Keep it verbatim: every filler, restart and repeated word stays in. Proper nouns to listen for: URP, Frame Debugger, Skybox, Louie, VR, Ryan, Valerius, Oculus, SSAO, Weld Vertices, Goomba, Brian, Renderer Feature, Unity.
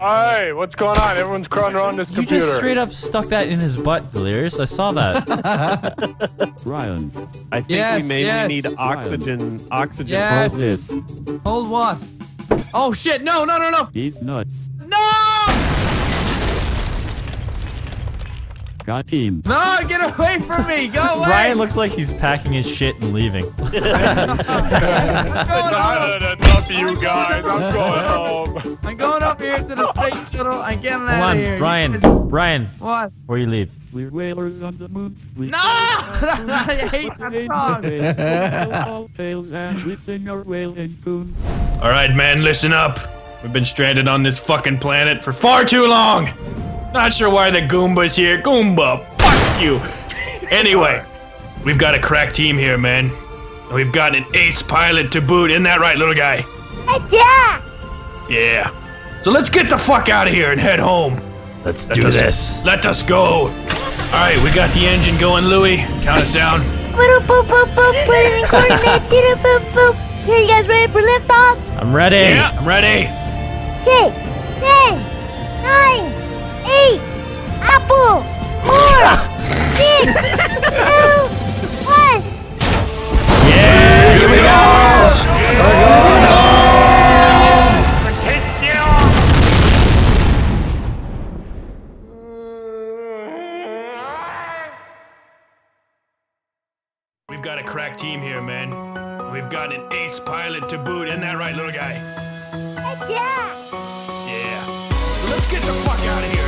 Hey, what's going on? Everyone's crawling around this computer. You just straight up stuck that in his butt, Valerius. I saw that. Ryan. I think yes, we maybe yes. need oxygen. Ryan. Oxygen. Yes. Hold this. Hold what? Oh, shit. No, no, no, no. He's nuts. No! Got him. No, get away from me. Go away. Ryan looks like he's packing his shit and leaving. No, no, no, not you guys. I'm going home. I'm going up here to the space shuttle. I'm getting out of here. Come on, Brian. Brian. What? Before you leave. We're whalers on the moon. We no! I hate that song. All right, man, listen up. We've been stranded on this fucking planet for far too long. Not sure why the Goomba's here. Goomba, fuck you! Anyway, we've got a crack team here, man. And we've got an ace pilot to boot. Isn't that right, little guy? Heck yeah! Yeah. So let's get the fuck out of here and head home. Let's let do us, this. Let us go. Alright, we got the engine going, Louie. Count us down. Here, you guys ready for liftoff? I'm ready. Yeah, I'm ready. Okay. ten, nine, Eight, apple, four, six, two, one. Yeah, here we go! We've got a crack team here, man. We've got an ace pilot to boot. Isn't that right, little guy? Heck yeah! Yeah. Let's get the fuck out of here.